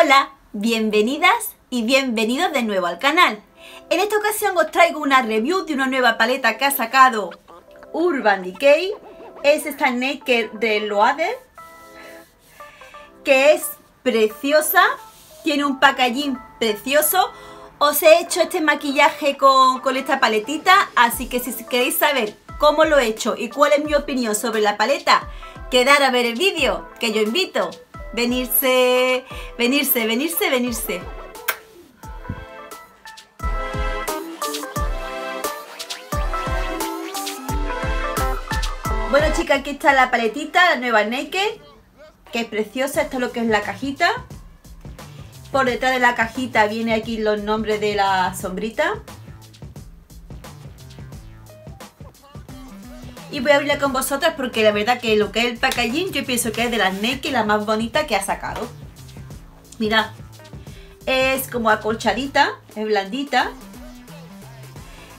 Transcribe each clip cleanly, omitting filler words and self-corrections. Hola, bienvenidas y bienvenidos de nuevo al canal. En esta ocasión os traigo una review de una nueva paleta que ha sacado Urban Decay. Es esta Naked Reloaded, que es preciosa, tiene un packaging precioso. Os he hecho este maquillaje con esta paletita, así que si queréis saber cómo lo he hecho y cuál es mi opinión sobre la paleta, quedar a ver el vídeo, que yo invito. Venirse. Bueno, chicas, aquí está la paletita, la nueva Naked, que es preciosa. Esto es lo que es la cajita. Por detrás de la cajita viene aquí los nombres de la sombrita. Y voy a abrirla con vosotras porque la verdad que lo que es el packaging, yo pienso que es de las Naked la más bonita que ha sacado. Mirad, es como acolchadita, es blandita.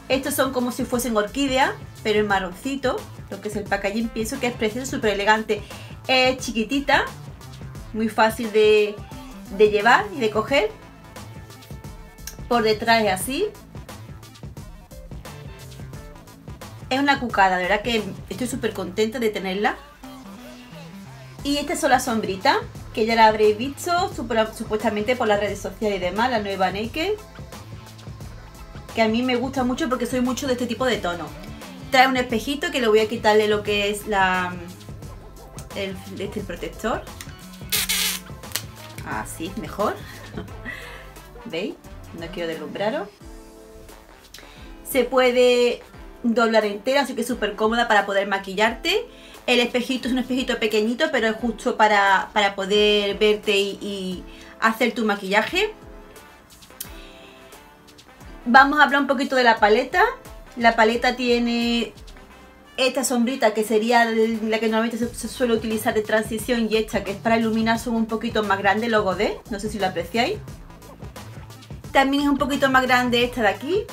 Estos son como si fuesen orquídeas, pero en marroncito. Lo que es el packaging, pienso que es precioso, súper elegante. Es chiquitita, muy fácil de llevar y de coger. Por detrás es así. Es una cucada, de verdad que estoy súper contenta de tenerla. Y estas son las sombritas, que ya la habréis visto supuestamente por las redes sociales y demás, la nueva Naked, que a mí me gusta mucho porque soy mucho de este tipo de tono. Trae un espejito que le voy a quitarle lo que es el protector. Así, mejor. ¿Veis? No quiero deslumbraros. Se puede doblar entera, así que es súper cómoda para poder maquillarte. El espejito es un espejito pequeñito, pero es justo para poder verte y hacer tu maquillaje. Vamos a hablar un poquito de la paleta. La paleta tiene esta sombrita, que sería la que normalmente se suele utilizar de transición, y esta, que es para iluminar, son un poquito más grandes, los godés, no sé si lo apreciáis. También es un poquito más grande esta de aquí.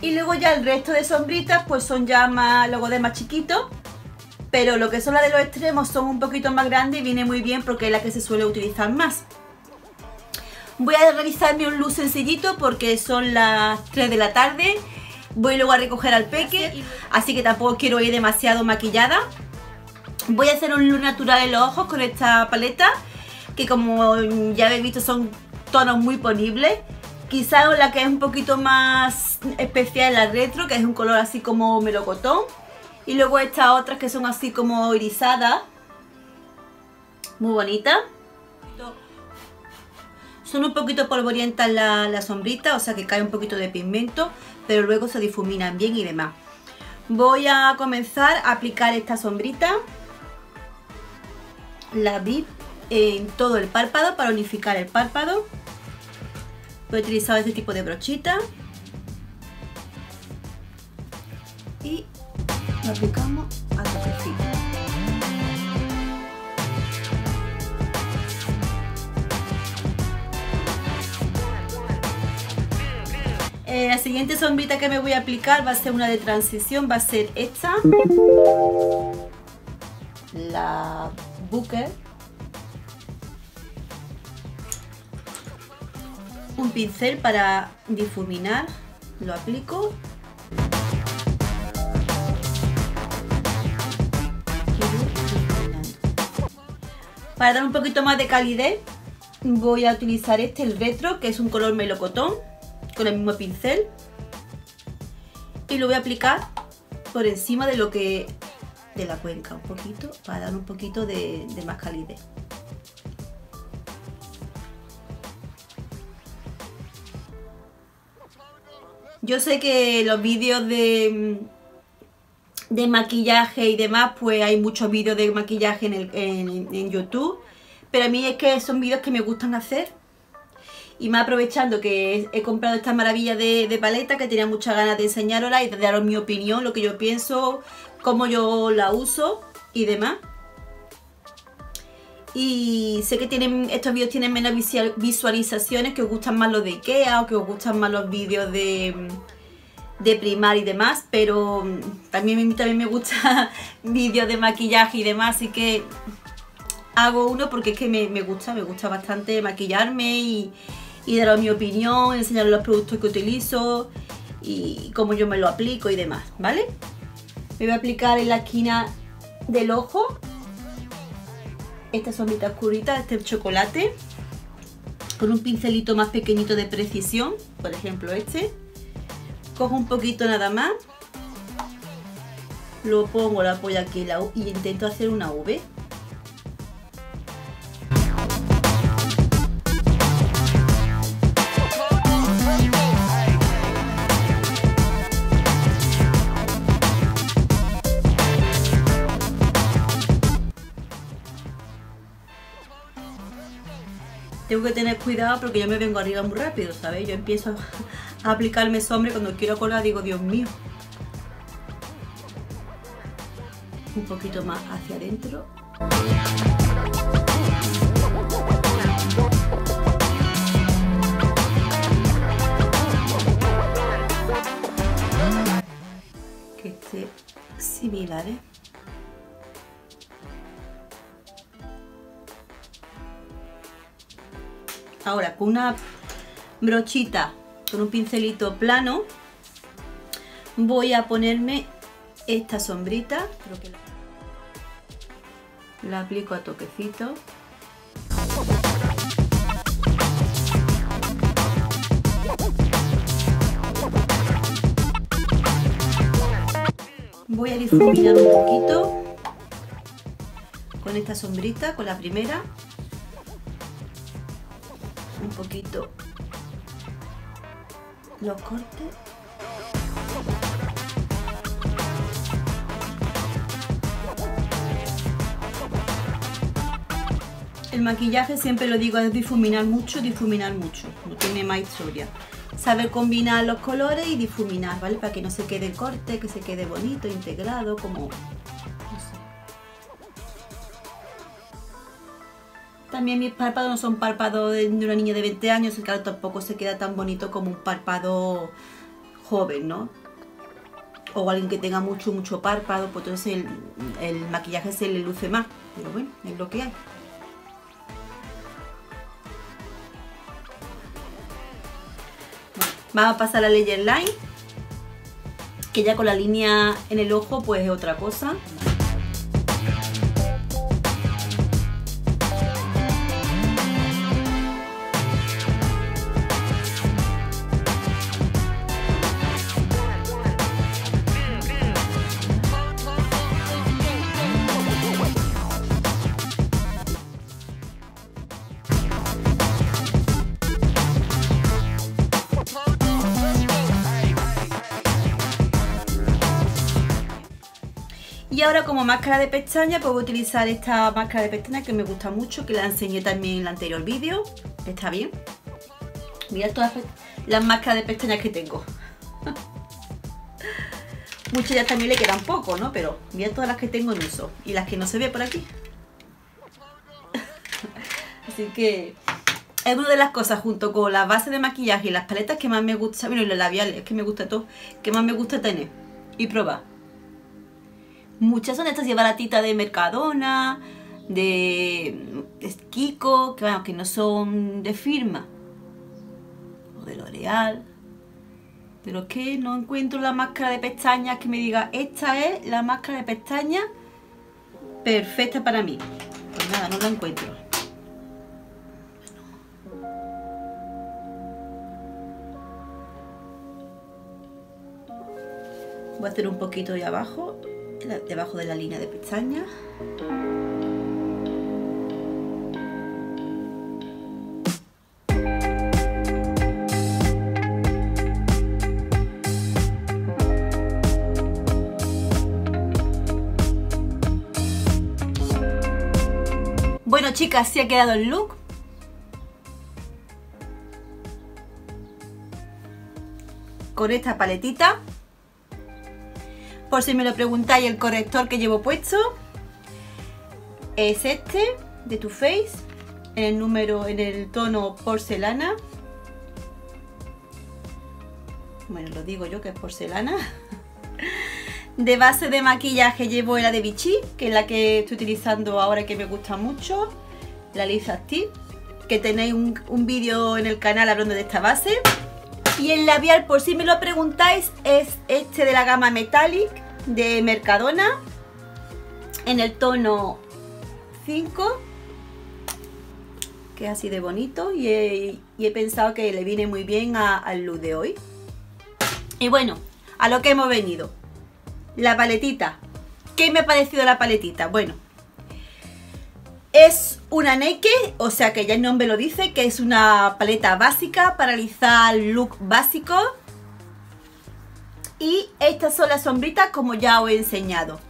Y luego ya el resto de sombritas pues son ya más, los godés más chiquitos, pero lo que son las de los extremos son un poquito más grandes y viene muy bien porque es la que se suele utilizar más. Voy a realizarme un look sencillito porque son las 3 de la tarde. Voy luego a recoger al peque, así que tampoco quiero ir demasiado maquillada. Voy a hacer un look natural en los ojos con esta paleta, que como ya habéis visto son tonos muy ponibles. Quizás la que es un poquito más especial es la retro, que es un color así como melocotón. Y luego estas otras que son así como irisadas. Muy bonitas. Son un poquito polvorientas la sombrita, o sea que cae un poquito de pigmento, pero luego se difuminan bien y demás. Voy a comenzar a aplicar esta sombrita. La vi en todo el párpado para unificar el párpado. He utilizado este tipo de brochita y lo aplicamos a toquecito. La siguiente sombrita que me voy a aplicar va a ser una de transición, va a ser esta, la Booker. Un pincel para difuminar, lo aplico. Para dar un poquito más de calidez voy a utilizar el retro, que es un color melocotón, con el mismo pincel. Y lo voy a aplicar por encima de lo que de la cuenca, un poquito, para dar un poquito de más calidez. Yo sé que los vídeos de maquillaje y demás, pues hay muchos vídeos de maquillaje en YouTube, pero a mí es que son vídeos que me gustan hacer. Y más aprovechando que he comprado esta maravilla de paleta, que tenía muchas ganas de enseñarosla y de daros mi opinión, lo que yo pienso, cómo yo la uso y demás. Y sé que estos vídeos tienen menos visualizaciones, que os gustan más los de Ikea o que os gustan más los vídeos de Primar y demás, pero también me gustan vídeos de maquillaje y demás, así que hago uno porque es que me gusta bastante maquillarme y dar mi opinión, enseñar los productos que utilizo y cómo yo me lo aplico y demás, ¿vale? Me voy a aplicar en la esquina del ojo esta sombrita oscurita, este chocolate, con un pincelito más pequeñito de precisión, por ejemplo este. Cojo un poquito nada más, lo pongo, lo apoyo aquí y intento hacer una V. Tengo que tener cuidado porque yo me vengo arriba muy rápido, ¿sabéis? Yo empiezo a aplicarme sombra y cuando quiero colar digo, Dios mío. Un poquito más hacia adentro. Que esté similar, ¿eh? Ahora, con una brochita, con un pincelito plano, voy a ponerme esta sombrita. Creo que la aplico a toquecito. Voy a difuminar un poquito con esta sombrita, con la primera. Un poquito los cortes. El maquillaje, siempre lo digo, es difuminar mucho, no tiene más historia. Saber combinar los colores y difuminar, ¿vale? Para que no se quede corte, que se quede bonito, integrado, como... También mis párpados no son párpados de una niña de 20 años, claro, tampoco se queda tan bonito como un párpado joven, ¿no? O alguien que tenga mucho párpado, pues entonces el maquillaje se le luce más. Pero bueno, es lo que hay. Bueno, vamos a pasar a la layer line, que ya con la línea en el ojo pues es otra cosa. Y ahora, como máscara de pestaña, puedo utilizar esta máscara de pestaña que me gusta mucho, que la enseñé también en el anterior vídeo. Está bien. Mirad todas las máscaras de pestañas que tengo. Muchas ya también le quedan poco, ¿no? Pero mirad todas las que tengo en uso y las que no se ve por aquí. Así que es una de las cosas, junto con la base de maquillaje y las paletas, que más me gusta. Bueno, y los labiales, es que me gusta todo, que más me gusta tener y probar. Muchas son estas baratitas de Mercadona, de Kiko, que, bueno, que no son de firma, o de L'Oreal. Pero que no encuentro la máscara de pestañas que me diga, esta es la máscara de pestañas perfecta para mí. Pues nada, no la encuentro. Voy a hacer un poquito de abajo, debajo de la línea de pestañas. Bueno, chicas, ¿sí ha quedado el look? Con esta paletita, por si me lo preguntáis, el corrector que llevo puesto es este de Too Faced en el tono porcelana. Bueno, lo digo yo que es porcelana. De base de maquillaje llevo la de Vichy, que es la que estoy utilizando ahora y que me gusta mucho, la Lys Active, que tenéis un vídeo en el canal hablando de esta base. Y el labial, por si me lo preguntáis, es este de la gama Metallic de Mercadona, en el tono 5, que es así de bonito, y he pensado que le viene muy bien al look de hoy. Y bueno, a lo que hemos venido, la paletita. ¿Qué me ha parecido la paletita? Bueno, es una Naked, o sea que ya el nombre lo dice, que es una paleta básica para realizar look básico. Y estas son las sombritas, como ya os he enseñado.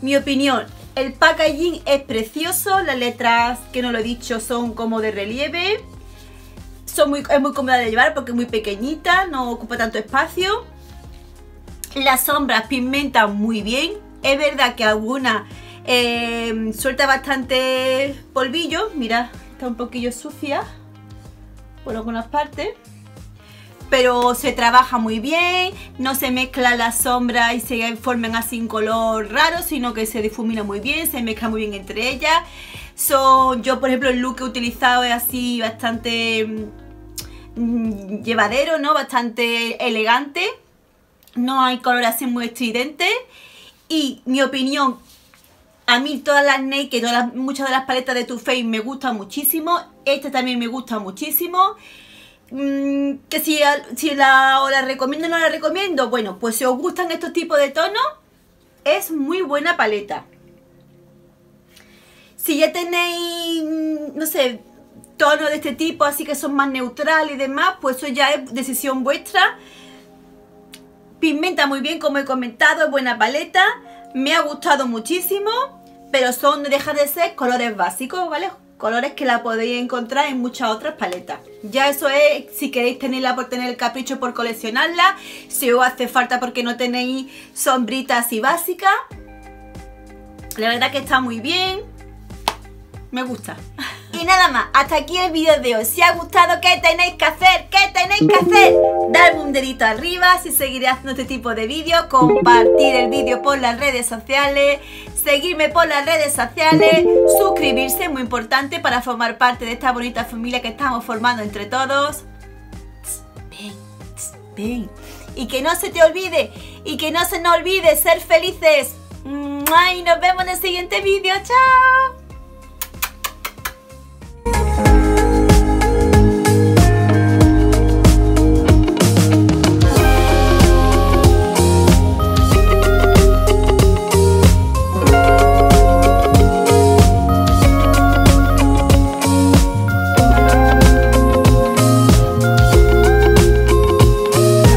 Mi opinión, el packaging es precioso, las letras, que no lo he dicho, son como de relieve. Es muy cómoda de llevar porque es muy pequeñita, no ocupa tanto espacio. Las sombras pigmentan muy bien. Es verdad que alguna suelta bastante polvillo. Mira, está un poquillo sucia por algunas partes. Pero se trabaja muy bien, no se mezclan las sombras y se forman así un color raro, sino que se difumina muy bien, se mezcla muy bien entre ellas. Yo, por ejemplo, el look que he utilizado es así bastante llevadero, ¿no? Bastante elegante. No hay color así muy estridente. Y mi opinión, a mí todas las Naked, muchas de las paletas de Too Faced me gustan muchísimo. Esta también me gusta muchísimo. Que si la recomiendo o no la recomiendo, bueno, pues si os gustan estos tipos de tonos, es muy buena paleta. Si ya tenéis, no sé, tonos de este tipo, así que son más neutrales y demás, pues eso ya es decisión vuestra. Pigmenta muy bien, como he comentado, es buena paleta, me ha gustado muchísimo, pero no deja de ser colores básicos, ¿vale? Colores que la podéis encontrar en muchas otras paletas. Ya eso es si queréis tenerla por tener el capricho, por coleccionarla, si os hace falta porque no tenéis sombritas así básicas. La verdad que está muy bien, me gusta. Y nada más, hasta aquí el vídeo de hoy. Si os ha gustado, ¿qué tenéis que hacer? ¿Qué tenéis que hacer? Darme un dedito arriba si seguiré haciendo este tipo de vídeos, compartir el vídeo por las redes sociales, seguirme por las redes sociales, suscribirse, muy importante, para formar parte de esta bonita familia que estamos formando entre todos. Ven. Y que no se te olvide, y que no se nos olvide ser felices. Y nos vemos en el siguiente vídeo. ¡Chao!